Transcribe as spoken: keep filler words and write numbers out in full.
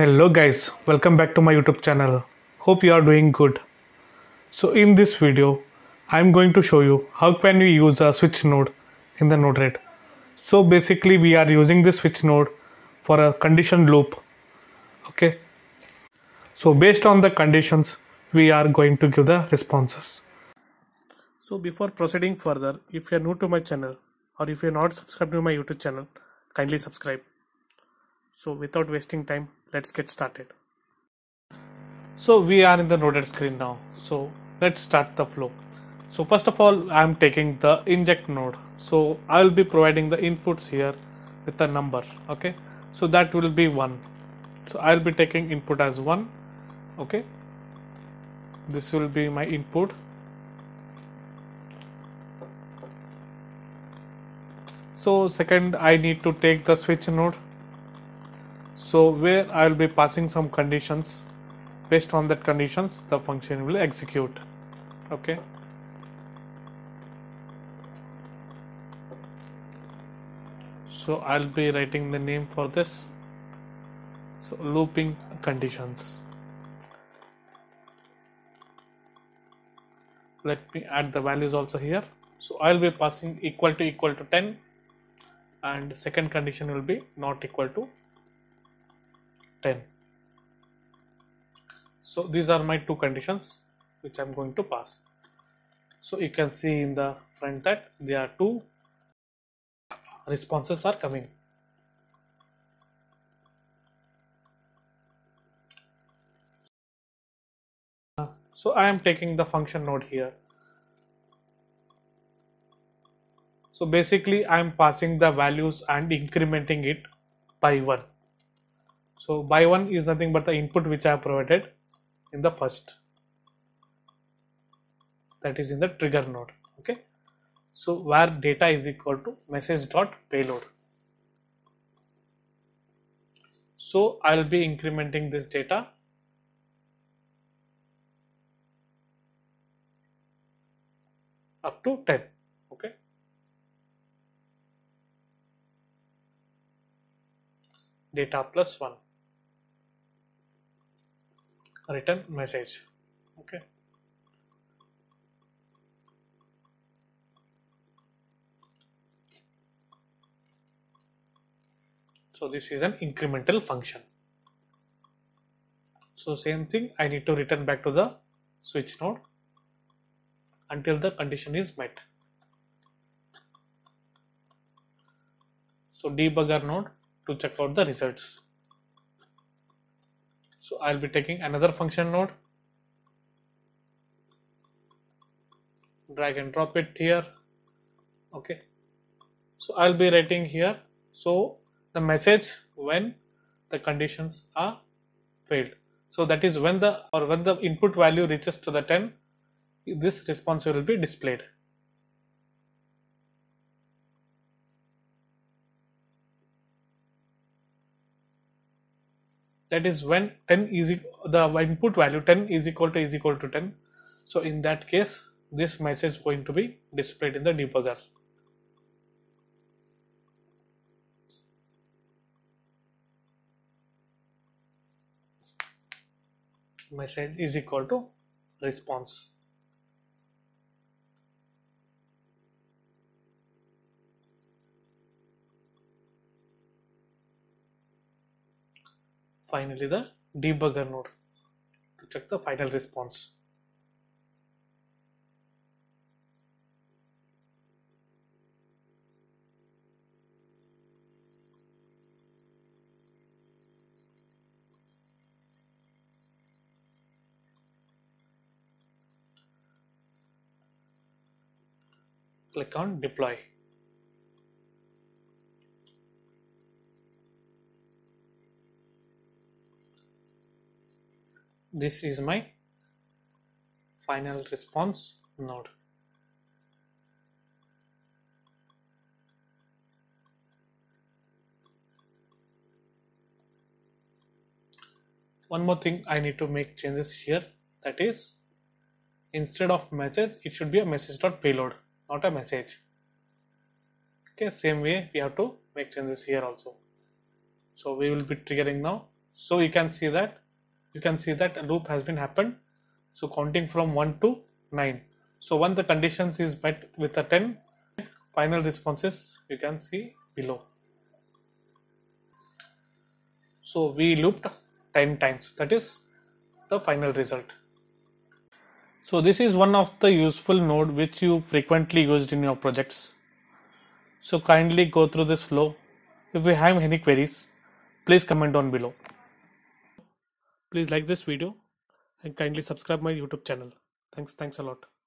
Hello guys, welcome back to my YouTube channel. Hope you are doing good. So in this video I'm going to show you how can you use a switch node in the Node-RED. So basically we are using this switch node for a condition loop. Okay, so based on the conditions we are going to give the responses. So before proceeding further, if you are new to my channel or if you are not subscribed to my YouTube channel, kindly subscribe. So without wasting time, let's get started. So we are in the Node-RED screen now. So let's start the flow. So first of all, I am taking the inject node. So I will be providing the inputs here with a number. Okay. So that will be one. So I will be taking input as one. Okay. This will be my input. So second, I need to take the switch node. So where I will be passing some conditions, based on that conditions the function will execute. Okay. So I will be writing the name for this. So looping conditions. Let me add the values also here. So I will be passing equal to equal to ten, and second condition will be not equal to ten. So these are my two conditions which I am going to pass. So you can see in the front that there are two responses are coming. So I am taking the function node here. So basically I am passing the values and incrementing it by one. So by one is nothing but the input which I have provided in the first, that is in the trigger node. Okay. So where data is equal to message.payload. So I will be incrementing this data. Up to ten. Okay. Data plus one. Return message. Okay. So this is an incremental function. So same thing, I need to return back to the switch node until the condition is met. So debugger node to check out the results. So I will be taking another function node, drag and drop it here. Okay. So I will be writing here, so the message when the conditions are failed. So that is when the or when the input value reaches to the ten, this response will be displayed. That is when ten is the input value ten is equal to is equal to ten. So in that case, this message is going to be displayed in the debugger. Message is equal to response. Finally, the debugger node to check the final response. Click on deploy. This is my final response node. One more thing I need to make changes here, that is instead of message it should be a message.payload, not a message. Okay, same way we have to make changes here also. So we will be triggering now So you can see that you can see that a loop has been happened. So counting from one to nine. So when the conditions is met with a ten, final responses you can see below. So we looped ten times, that is the final result. So this is one of the useful node which you frequently used in your projects. So kindly go through this flow. If you have any queries, please comment down below. Please like this video and kindly subscribe my YouTube channel. Thanks, thanks a lot.